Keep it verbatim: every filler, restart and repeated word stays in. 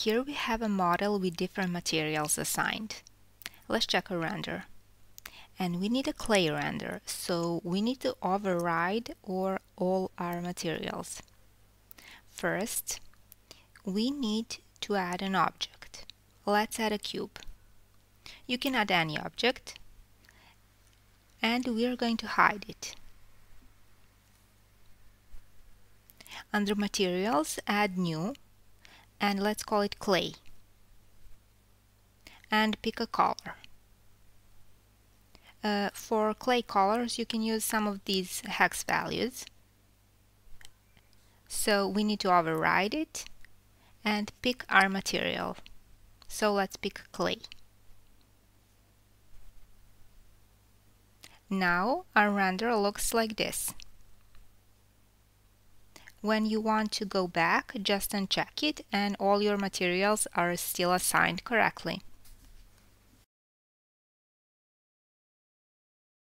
Here we have a model with different materials assigned. Let's check a render. And we need a clay render, so we need to override or all our materials. First, we need to add an object. Let's add a cube. You can add any object, and we're going to hide it. Under materials, add new, and let's call it clay, and pick a color. Uh, for clay colors, you can use some of these hex values. So we need to override it and pick our material. So let's pick clay. Now our render looks like this. When you want to go back, just uncheck it and all your materials are still assigned correctly.